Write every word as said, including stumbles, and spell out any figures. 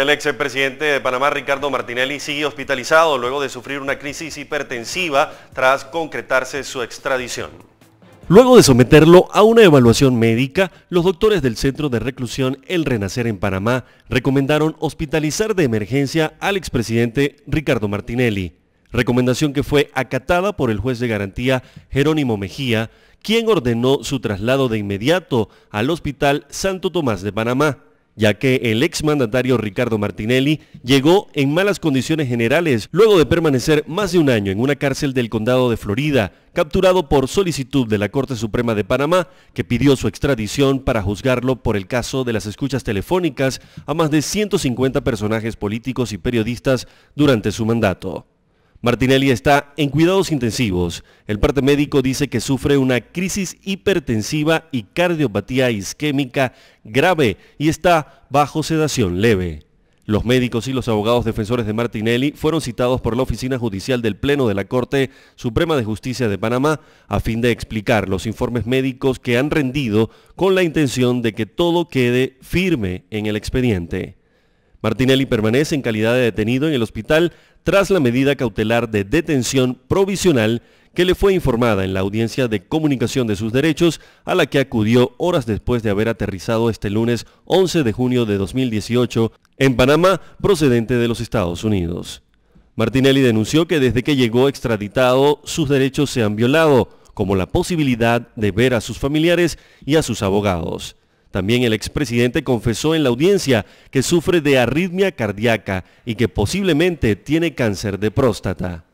El expresidente de Panamá, Ricardo Martinelli, sigue hospitalizado luego de sufrir una crisis hipertensiva tras concretarse su extradición. Luego de someterlo a una evaluación médica, los doctores del Centro de Reclusión El Renacer en Panamá recomendaron hospitalizar de emergencia al expresidente Ricardo Martinelli, recomendación que fue acatada por el juez de garantía Jerónimo Mejía, quien ordenó su traslado de inmediato al Hospital Santo Tomás de Panamá, ya que el exmandatario Ricardo Martinelli llegó en malas condiciones generales luego de permanecer más de un año en una cárcel del condado de Florida, capturado por solicitud de la Corte Suprema de Panamá, que pidió su extradición para juzgarlo por el caso de las escuchas telefónicas a más de ciento cincuenta personajes políticos y periodistas durante su mandato. Martinelli está en cuidados intensivos. El parte médico dice que sufre una crisis hipertensiva y cardiopatía isquémica grave y está bajo sedación leve. Los médicos y los abogados defensores de Martinelli fueron citados por la Oficina Judicial del Pleno de la Corte Suprema de Justicia de Panamá a fin de explicar los informes médicos que han rendido con la intención de que todo quede firme en el expediente. Martinelli permanece en calidad de detenido en el hospital tras la medida cautelar de detención provisional que le fue informada en la audiencia de comunicación de sus derechos a la que acudió horas después de haber aterrizado este lunes once de junio de dos mil dieciocho en Panamá, procedente de los Estados Unidos. Martinelli denunció que desde que llegó extraditado sus derechos se han violado, como la posibilidad de ver a sus familiares y a sus abogados. También el expresidente confesó en la audiencia que sufre de arritmia cardíaca y que posiblemente tiene cáncer de próstata.